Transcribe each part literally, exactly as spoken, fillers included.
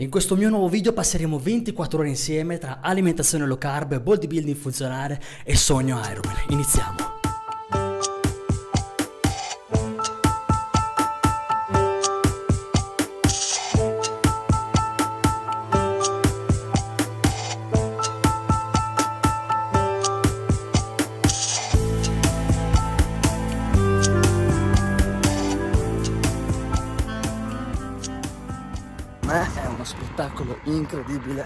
In questo mio nuovo video passeremo ventiquattro ore insieme tra alimentazione low carb, bodybuilding funzionale e sogno Ironman. Iniziamo! Incredibile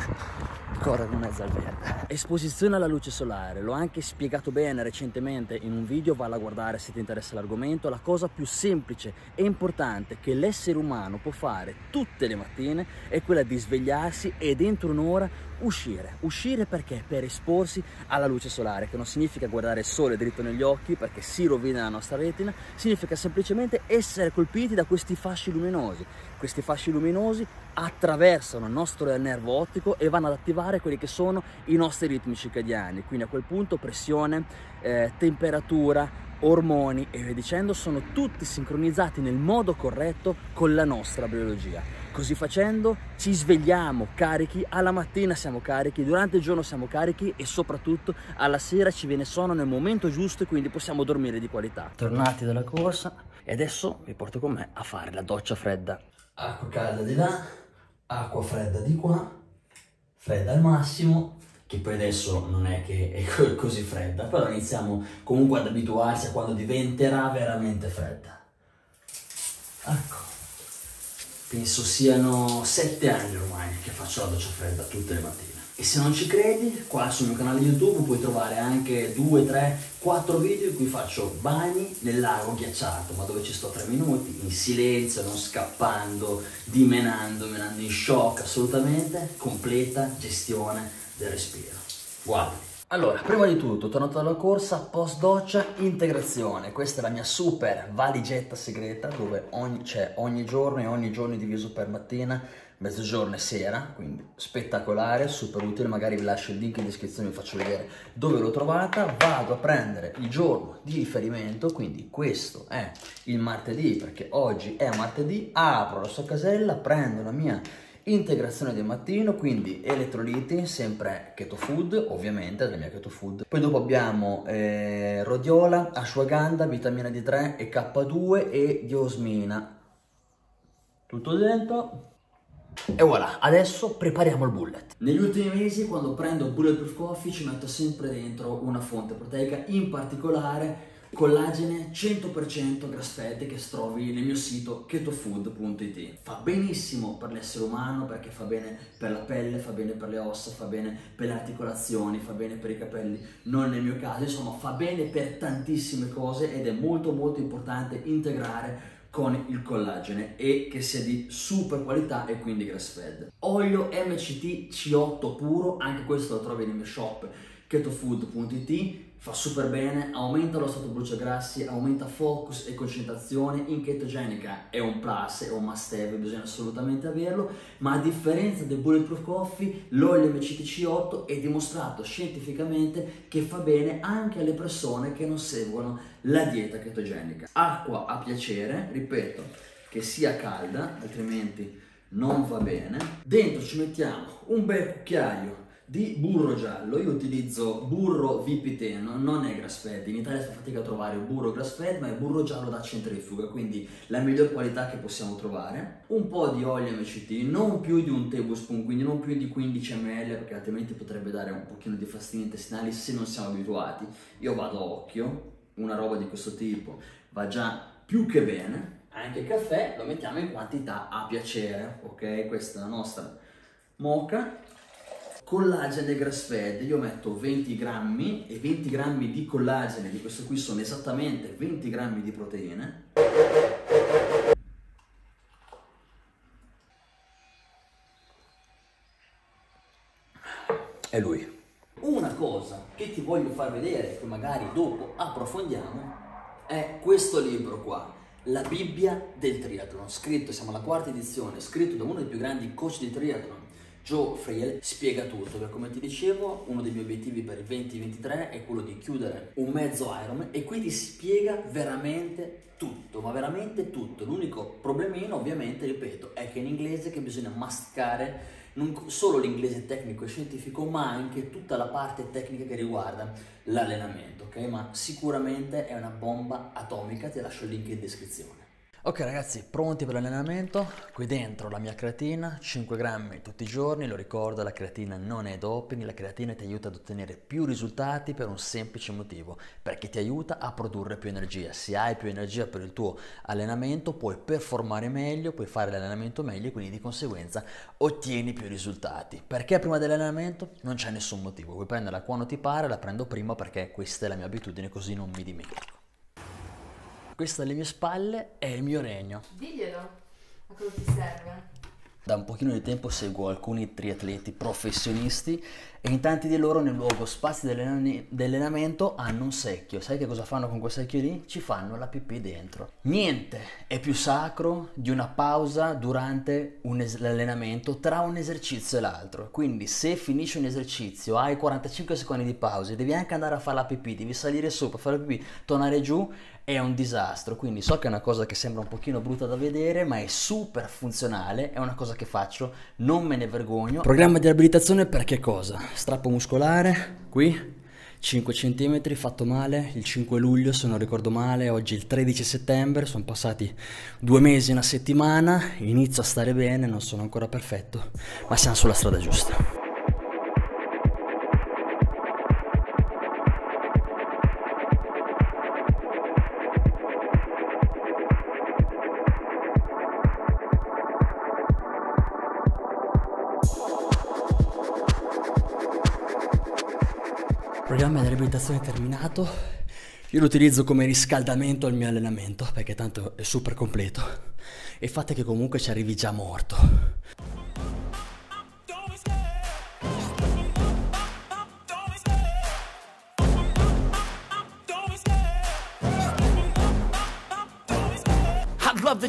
correre in mezzo al verde. Esposizione alla luce solare, l'ho anche spiegato bene recentemente in un video, valla a guardare se ti interessa l'argomento. La cosa più semplice e importante che l'essere umano può fare tutte le mattine è quella di svegliarsi e dentro un'ora uscire. Uscire perché? Per esporsi alla luce solare, che non significa guardare il sole dritto negli occhi perché si rovina la nostra retina, significa semplicemente essere colpiti da questi fasci luminosi. Questi fasci luminosi attraversano il nostro nervo ottico e vanno ad attivare quelli che sono i nostri ritmi circadiani, quindi a quel punto pressione, eh, temperatura, ormoni e via dicendo sono tutti sincronizzati nel modo corretto con la nostra biologia. Così facendo ci svegliamo carichi, alla mattina siamo carichi, durante il giorno siamo carichi e soprattutto alla sera ci viene sonno nel momento giusto e quindi possiamo dormire di qualità. Tornati dalla corsa e adesso vi porto con me a fare la doccia fredda. Acqua calda di là, acqua fredda di qua, fredda al massimo, che poi adesso non è che è così fredda, però iniziamo comunque ad abituarsi a quando diventerà veramente fredda. Ecco, penso siano sette anni ormai che faccio la doccia fredda tutte le mattine. E se non ci credi, qua sul mio canale YouTube puoi trovare anche due, tre, quattro video in cui faccio bagni nel lago ghiacciato, ma dove ci sto tre minuti, in silenzio, non scappando, dimenando, menando in shock, assolutamente, completa gestione del respiro. Guarda. Allora, prima di tutto, tornato dalla corsa, post doccia, integrazione. Questa è la mia super valigetta segreta dove ogni, c'è ogni giorno e ogni giorno diviso per mattina, mezzogiorno e sera, quindi spettacolare, super utile. Magari vi lascio il link in descrizione, vi faccio vedere dove l'ho trovata. Vado a prendere il giorno di riferimento, quindi questo è il martedì perché oggi è martedì. Apro la sua casella, prendo la mia integrazione del mattino, quindi elettroliti, sempre Keto Food, ovviamente della mia Keto Food. Poi dopo abbiamo eh, rodiola, ashwagandha, vitamina D tre e K due e diosmina. Tutto dentro. E voilà, adesso prepariamo il bullet. Negli ultimi mesi quando prendo Bulletproof Coffee ci metto sempre dentro una fonte proteica, in particolare collagene cento per cento grass fed che trovi nel mio sito keto food punto it. Fa benissimo per l'essere umano perché fa bene per la pelle, fa bene per le ossa, fa bene per le articolazioni, fa bene per i capelli, non nel mio caso, insomma fa bene per tantissime cose ed è molto molto importante integrare con il collagene e che sia di super qualità e quindi grass fed. Olio M C T C otto puro, anche questo lo trovi nel mio shop keto food punto it, fa super bene, aumenta lo stato brucia grassi, aumenta focus e concentrazione. In ketogenica è un plus, è un must have, bisogna assolutamente averlo, ma a differenza del Bulletproof Coffee, l'olio M C T C otto è dimostrato scientificamente che fa bene anche alle persone che non seguono la dieta ketogenica. Acqua a piacere, ripeto, che sia calda, altrimenti non va bene. Dentro ci mettiamo un bel cucchiaio di burro giallo. Io utilizzo burro vipiteno, non è grass fed, in Italia fa fatica a trovare il burro grass fed, ma è burro giallo da centrifuga, quindi la miglior qualità che possiamo trovare. Un po' di olio M C T, non più di un tablespoon, quindi non più di quindici millilitri, perché altrimenti potrebbe dare un pochino di fastidi intestinali se non siamo abituati. Io vado a occhio, una roba di questo tipo va già più che bene. Anche il caffè lo mettiamo in quantità a piacere, ok? Questa è la nostra moka. Collagene grass fed, io metto venti grammi e venti grammi di collagene, di questo qui sono esattamente venti grammi di proteine. E lui. Una cosa che ti voglio far vedere, che magari dopo approfondiamo, è questo libro qua. La Bibbia del triathlon, scritto, siamo alla quarta edizione, scritto da uno dei più grandi coach di triathlon Joe Freel spiega tutto, perché come ti dicevo uno dei miei obiettivi per il duemilaventitré è quello di chiudere un mezzo Ironman e quindi spiega veramente tutto, ma veramente tutto. L'unico problemino, ovviamente, ripeto, è che in inglese che bisogna mascare non solo l'inglese tecnico e scientifico, ma anche tutta la parte tecnica che riguarda l'allenamento, ok? Ma sicuramente è una bomba atomica, ti lascio il link in descrizione. Ok ragazzi, pronti per l'allenamento? Qui dentro la mia creatina, cinque grammi tutti i giorni, lo ricordo, la creatina non è doping, la creatina ti aiuta ad ottenere più risultati per un semplice motivo, perché ti aiuta a produrre più energia. Se hai più energia per il tuo allenamento puoi performare meglio, puoi fare l'allenamento meglio e quindi di conseguenza ottieni più risultati. Perché prima dell'allenamento? Non c'è nessun motivo, puoi prenderla quando ti pare, la prendo prima perché questa è la mia abitudine, così non mi dimentico. Questo alle mie spalle è il mio regno. Diglielo, a cosa ti serve? Da un pochino di tempo seguo alcuni triatleti professionisti e in tanti di loro nel luogo spazi di allenamento hanno un secchio. Sai che cosa fanno con quel secchio lì? Ci fanno la pipì dentro. Niente è più sacro di una pausa durante un l'allenamento tra un esercizio e l'altro. Quindi se finisci un esercizio, hai quarantacinque secondi di pausa, devi anche andare a fare la pipì, devi salire sopra, fare la pipì, tornare giù, è un disastro. Quindi so che è una cosa che sembra un pochino brutta da vedere, ma è super funzionale, è una cosa che faccio, non me ne vergogno. Programma di riabilitazione per che cosa? Strappo muscolare, qui cinque centimetri, fatto male il cinque luglio se non ricordo male, oggi il tredici settembre, sono passati due mesi, una settimana, inizio a stare bene, non sono ancora perfetto, ma siamo sulla strada giusta. Il programma di riabilitazione è terminato, io lo utilizzo come riscaldamento al mio allenamento perché tanto è super completo e fate che comunque ci arrivi già morto. The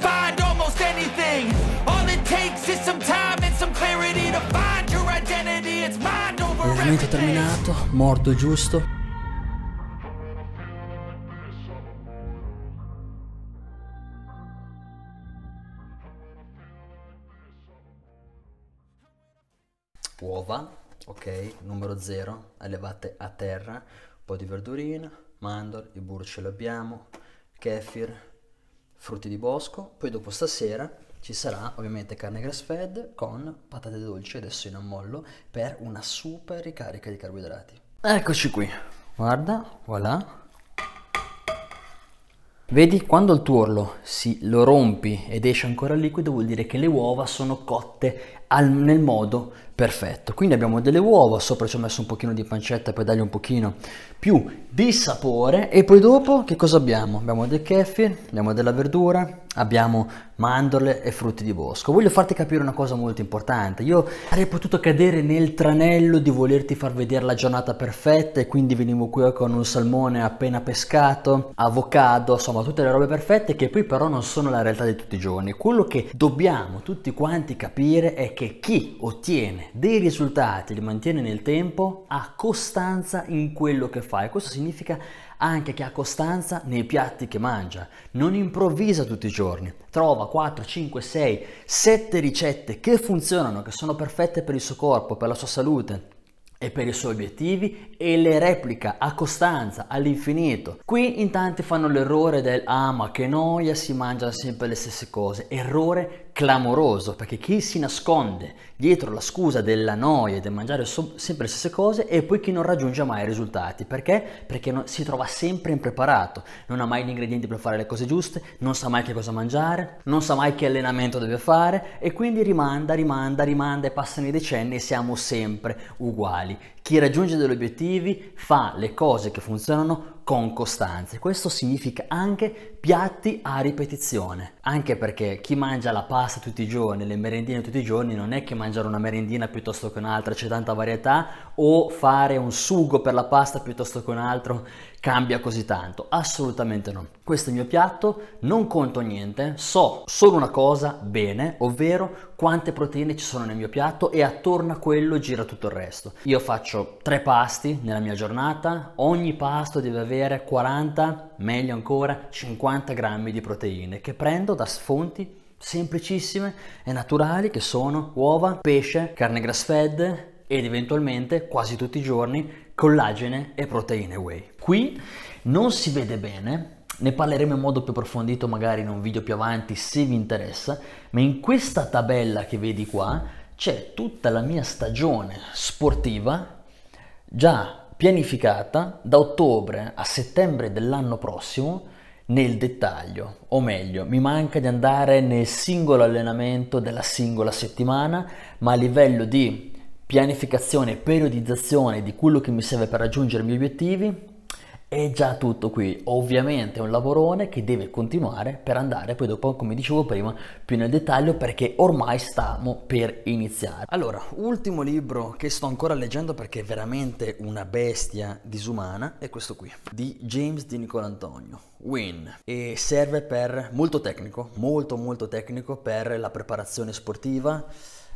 find almost anything. Allenamento terminato, morto giusto. Uova, ok, numero zero, allevate a terra, un po' di verdurina, mandorle, i burro ce l'abbiamo, kefir, frutti di bosco, poi dopo stasera ci sarà ovviamente carne grass fed con patate dolci, adesso in ammollo, per una super ricarica di carboidrati. Eccoci qui, guarda, voilà. Vedi, quando il tuo orlo si lo rompi ed esce ancora liquido vuol dire che le uova sono cotte al, nel modo perfetto. Quindi abbiamo delle uova, sopra ci ho messo un pochino di pancetta per dargli un pochino più di sapore e poi dopo che cosa abbiamo? Abbiamo del kefir, abbiamo della verdura, abbiamo mandorle e frutti di bosco. Voglio farti capire una cosa molto importante, io avrei potuto cadere nel tranello di volerti far vedere la giornata perfetta e quindi venivo qui con un salmone appena pescato, avocado, insomma tutte le robe perfette che poi però non sono la realtà di tutti i giorni. Quello che dobbiamo tutti quanti capire è che chi ottiene dei risultati, li mantiene nel tempo, ha costanza in quello che fa e questo significa anche che ha costanza nei piatti che mangia, non improvvisa tutti i giorni, trova quattro, cinque, sei, sette ricette che funzionano, che sono perfette per il suo corpo, per la sua salute e per i suoi obiettivi e le replica a costanza all'infinito. Qui in tanti fanno l'errore del ah ma che noia, si mangiano sempre le stesse cose, errore clamoroso, perché chi si nasconde dietro la scusa della noia e del mangiare sempre le stesse cose e poi chi non raggiunge mai i risultati. Perché? Perché non, si trova sempre impreparato, non ha mai gli ingredienti per fare le cose giuste, non sa mai che cosa mangiare, non sa mai che allenamento deve fare e quindi rimanda, rimanda, rimanda e passano i decenni e siamo sempre uguali. Chi raggiunge degli obiettivi fa le cose che funzionano con costanza, e questo significa anche piatti a ripetizione, anche perché chi mangia la pasta tutti i giorni, le merendine tutti i giorni, non è che mangiare una merendina piuttosto che un'altra, c'è tanta varietà, o fare un sugo per la pasta piuttosto che un altro cambia così tanto, assolutamente no. Questo è il mio piatto, non conto niente, so solo una cosa bene, ovvero quante proteine ci sono nel mio piatto e attorno a quello gira tutto il resto. Io faccio tre pasti nella mia giornata, ogni pasto deve avere quaranta, meglio ancora cinquanta grammi di proteine che prendo da fonti semplicissime e naturali che sono uova, pesce, carne grass-fed ed eventualmente quasi tutti i giorni collagene e proteine whey. Qui non si vede bene, ne parleremo in modo più approfondito magari in un video più avanti se vi interessa, ma in questa tabella che vedi qua c'è tutta la mia stagione sportiva già pianificata da ottobre a settembre dell'anno prossimo nel dettaglio, o meglio mi manca di andare nel singolo allenamento della singola settimana, ma a livello di pianificazione e periodizzazione di quello che mi serve per raggiungere i miei obiettivi è già tutto qui. Ovviamente è un lavorone che deve continuare per andare poi dopo, come dicevo prima, più nel dettaglio, perché ormai stiamo per iniziare. Allora, ultimo libro che sto ancora leggendo perché è veramente una bestia disumana è questo qui di James DiNicolantonio, Win, e serve per molto tecnico, molto molto tecnico per la preparazione sportiva.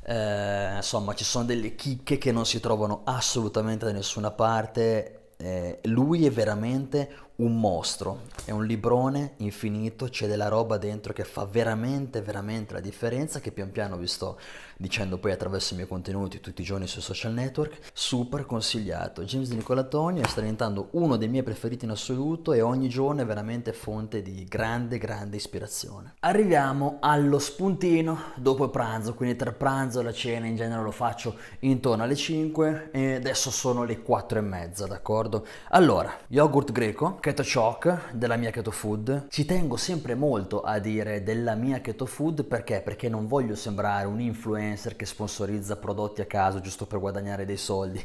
Eh, insomma, ci sono delle chicche che non si trovano assolutamente da nessuna parte. Eh, lui è veramente un mostro, è un librone infinito, c'è della roba dentro che fa veramente veramente la differenza, che pian piano vi sto dicendo poi attraverso i miei contenuti tutti i giorni sui social network. Super consigliato, James DiNicolantonio sta diventando uno dei miei preferiti in assoluto e ogni giorno è veramente fonte di grande grande ispirazione. Arriviamo allo spuntino dopo il pranzo, quindi tra pranzo e la cena in genere lo faccio intorno alle cinque e adesso sono le quattro e mezza, d'accordo? Allora, yogurt greco Keto Choc della mia Keto Food, ci tengo sempre molto a dire della mia Keto Food, perché? Perché non voglio sembrare un influencer che sponsorizza prodotti a caso giusto per guadagnare dei soldi.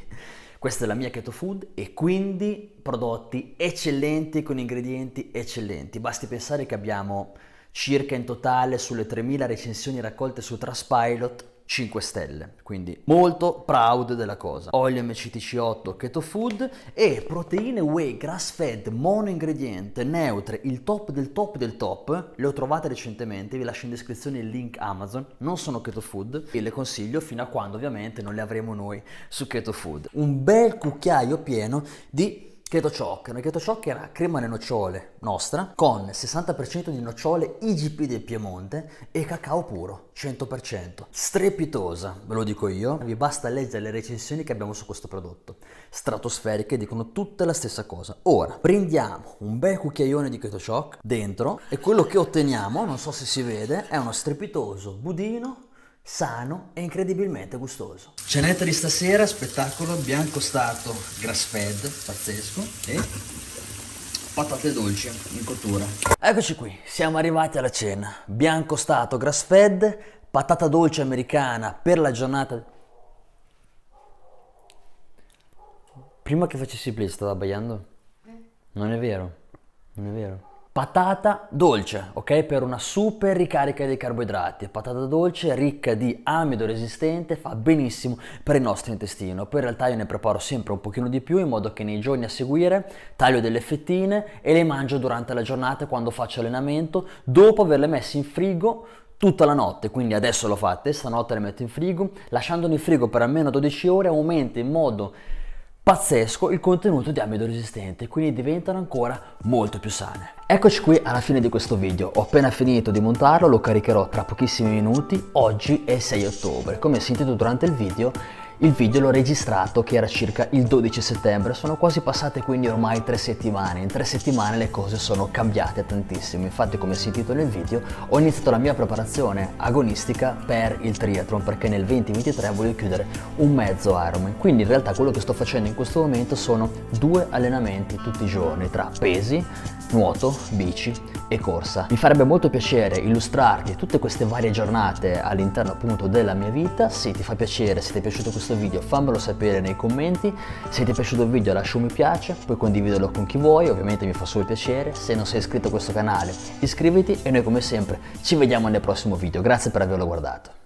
Questa è la mia Keto Food e quindi prodotti eccellenti con ingredienti eccellenti. Basti pensare che abbiamo circa in totale sulle tremila recensioni raccolte su Trustpilot cinque stelle, quindi molto proud della cosa. Olio M C T C otto Keto Food e proteine whey grass fed mono ingrediente neutre, il top del top del top. Le ho trovate recentemente, vi lascio in descrizione il link Amazon, non sono Keto Food e le consiglio fino a quando ovviamente non le avremo noi su Keto Food. Un bel cucchiaio pieno di Ketociok. La Ketociok era crema alle nocciole nostra con sessanta per cento di nocciole I G P del Piemonte e cacao puro cento per cento. Strepitosa, ve lo dico io, vi basta leggere le recensioni che abbiamo su questo prodotto, stratosferiche, dicono tutta la stessa cosa. Ora prendiamo un bel cucchiaione di Ketociok dentro e quello che otteniamo, non so se si vede, è uno strepitoso budino sano e incredibilmente gustoso. Cenetta di stasera, spettacolo, bianco stato, grass fed, pazzesco, e patate dolci in cottura. Eccoci qui, siamo arrivati alla cena, bianco stato, grass fed, patata dolce americana per la giornata. Prima che facessi play stava abbaiando? Non è vero, non è vero. Patata dolce, ok? Per una super ricarica dei carboidrati. Patata dolce ricca di amido resistente, fa benissimo per il nostro intestino. Poi in realtà io ne preparo sempre un pochino di più in modo che nei giorni a seguire taglio delle fettine e le mangio durante la giornata quando faccio allenamento, dopo averle messe in frigo tutta la notte. Quindi adesso l'ho fatte, stanotte le metto in frigo, lasciandole in frigo per almeno dodici ore, aumenta in modo pazzesco il contenuto di amido resistente, quindi diventano ancora molto più sane. Eccoci qui alla fine di questo video, ho appena finito di montarlo, lo caricherò tra pochissimi minuti. Oggi è sei ottobre, come sentito durante il video Il video l'ho registrato che era circa il dodici settembre, sono quasi passate quindi ormai tre settimane, in tre settimane le cose sono cambiate tantissimo, infatti come si intitola il video ho iniziato la mia preparazione agonistica per il triathlon perché nel duemilaventitré voglio chiudere un mezzo Ironman, quindi in realtà quello che sto facendo in questo momento sono due allenamenti tutti i giorni tra pesi, nuoto, bici e corsa. Mi farebbe molto piacere illustrarti tutte queste varie giornate all'interno appunto della mia vita, se ti fa piacere, se ti è piaciuto questo video fammelo sapere nei commenti, se ti è piaciuto il video lascia un mi piace, puoi condividerlo con chi vuoi, ovviamente mi fa solo piacere, se non sei iscritto a questo canale iscriviti e noi come sempre ci vediamo nel prossimo video, grazie per averlo guardato.